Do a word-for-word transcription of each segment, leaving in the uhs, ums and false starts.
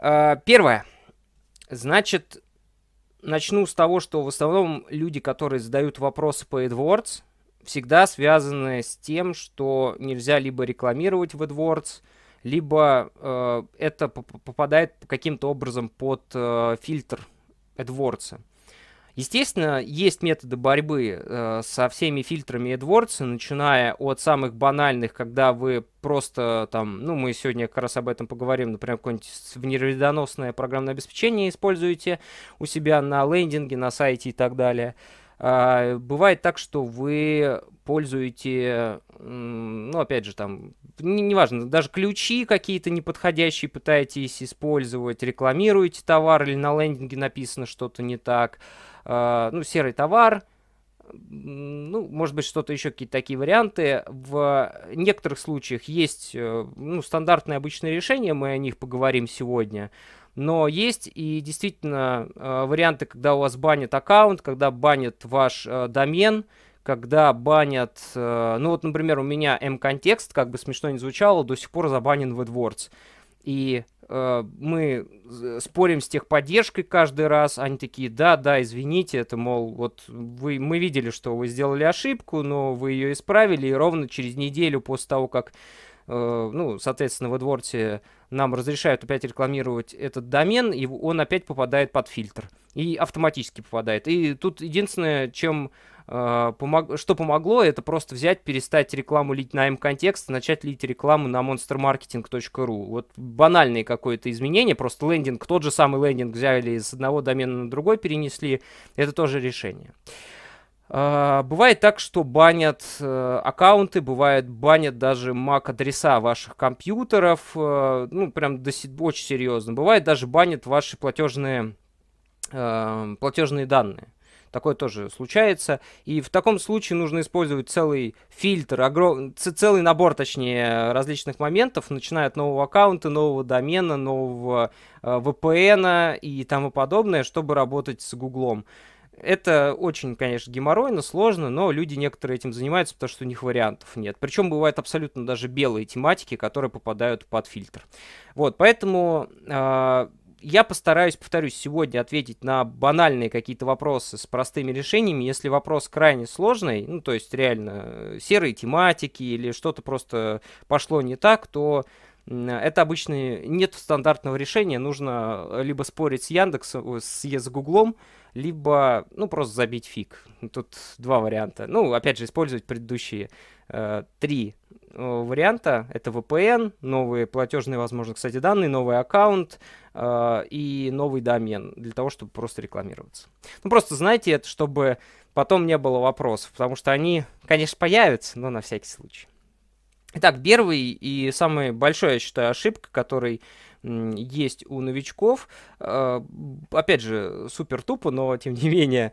Первое. Значит, начну с того, что в основном люди, которые задают вопросы по AdWords, всегда связаны с тем, что нельзя либо рекламировать в AdWords, либо э, это попадает каким-то образом под э, фильтр AdWords. Естественно, есть методы борьбы э, со всеми фильтрами AdWords, начиная от самых банальных, когда вы просто там, ну мы сегодня как раз об этом поговорим, например, какое-нибудь вредоносное программное обеспечение используете у себя на лендинге, на сайте и так далее. Э, бывает так, что вы пользуете, ну опять же там, неважно, даже ключи какие-то неподходящие пытаетесь использовать, рекламируете товар или на лендинге написано что-то не так, ну серый товар, ну может быть что-то еще, какие-то такие варианты. В некоторых случаях есть ну, стандартные обычные решения, мы о них поговорим сегодня. Но есть и действительно варианты, когда у вас банят аккаунт, когда банят ваш домен, когда банят, ну вот, например, у меня mContext, как бы смешно ни звучало, до сих пор забанен в AdWords. И э, мы спорим с техподдержкой каждый раз, они такие, да, да, извините, это, мол, вот вы, мы видели, что вы сделали ошибку, но вы ее исправили, и ровно через неделю после того, как, э, ну, соответственно, в AdWords нам разрешают опять рекламировать этот домен, и он опять попадает под фильтр, и автоматически попадает. И тут единственное, чем... что помогло, это просто взять, перестать рекламу лить на mContext, начать лить рекламу на monstermarketing точка ру. Вот банальное какое-то изменение, просто лендинг, тот же самый лендинг взяли с одного домена на другой, перенесли, это тоже решение. Бывает так, что банят аккаунты, бывает банят даже мак-адреса ваших компьютеров, ну прям очень серьезно, бывает даже банят ваши платежные, платежные данные. Такое тоже случается, и в таком случае нужно использовать целый фильтр, огром... целый набор, точнее, различных моментов, начиная от нового аккаунта, нового домена, нового э, ви пи эн-а и тому подобное, чтобы работать с Гуглом. Это очень, конечно, геморройно, сложно, но люди некоторые этим занимаются, потому что у них вариантов нет. Причем бывают абсолютно даже белые тематики, которые попадают под фильтр. Вот, поэтому... Э, Я постараюсь, повторюсь, сегодня ответить на банальные какие-то вопросы с простыми решениями. Если вопрос крайне сложный, ну, то есть реально серые тематики или что-то просто пошло не так, то это обычно нет стандартного решения. Нужно либо спорить с Яндексом, с, с Гуглом, либо, ну, просто забить фиг. Тут два варианта. Ну, опять же, использовать предыдущие э, три варианта. Это ви пи эн, новые платежные, возможно, кстати, данные, новый аккаунт э, и новый домен для того, чтобы просто рекламироваться. Ну, просто знайте это, чтобы потом не было вопросов, потому что они, конечно, появятся, но на всякий случай. Итак, первый и самый большой, я считаю, ошибка, который есть у новичков, э, опять же, супер тупо, но тем не менее,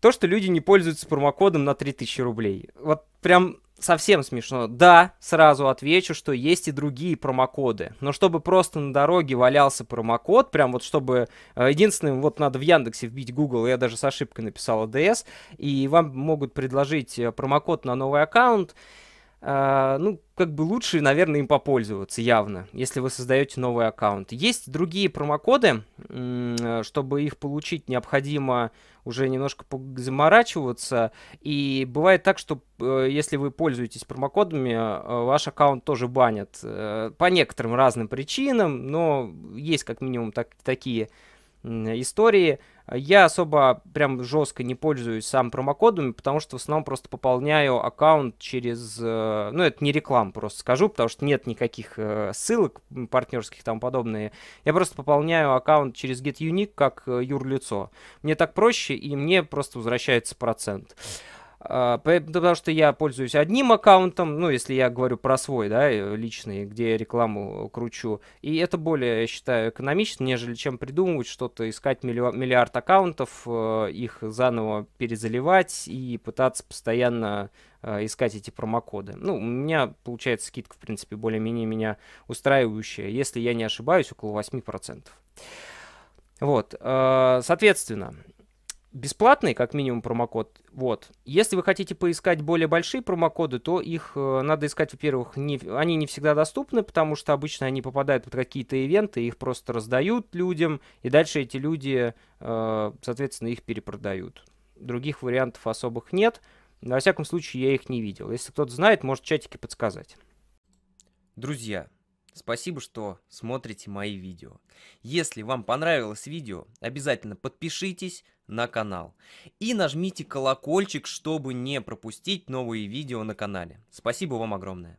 то, что люди не пользуются промокодом на три тысячи рублей. Вот прям... Совсем смешно. Да, сразу отвечу, что есть и другие промокоды. Но чтобы просто на дороге валялся промокод, прям вот чтобы... Единственным, вот надо в Яндексе вбить Google, я даже с ошибкой написал эй ди эс, и вам могут предложить промокод на новый аккаунт. Uh, ну, как бы лучше, наверное, им попользоваться явно, если вы создаете новый аккаунт. Есть другие промокоды, чтобы их получить, необходимо уже немножко заморачиваться. И бывает так, что если вы пользуетесь промокодами, ваш аккаунт тоже банят по некоторым разным причинам, но есть как минимум так, такие истории. Я особо прям жестко не пользуюсь сам промокодами, потому что в основном просто пополняю аккаунт через... Ну, это не реклама, просто скажу, потому что нет никаких ссылок партнерских и тому подобное. Я просто пополняю аккаунт через GetUnique как юрлицо. Мне так проще, и мне просто возвращается процент. Потому что я пользуюсь одним аккаунтом, ну, если я говорю про свой, да, личный, где я рекламу кручу. И это более, я считаю, экономично, нежели чем придумывать что-то, искать миллиард аккаунтов, их заново перезаливать и пытаться постоянно искать эти промокоды. Ну, у меня получается скидка, в принципе, более-менее меня устраивающая, если я не ошибаюсь, около восьми процентов. Вот, соответственно... бесплатный, как минимум, промокод. Вот. Если вы хотите поискать более большие промокоды, то их э, надо искать, во-первых, не, они не всегда доступны, потому что обычно они попадают под какие-то ивенты, их просто раздают людям, и дальше эти люди, э, соответственно, их перепродают. Других вариантов особых нет. Во всяком случае, я их не видел. Если кто-то знает, может в чатике подсказать. Друзья, спасибо, что смотрите мои видео. Если вам понравилось видео, обязательно подпишитесь на канал и нажмите колокольчик, чтобы не пропустить новые видео на канале. Спасибо вам огромное.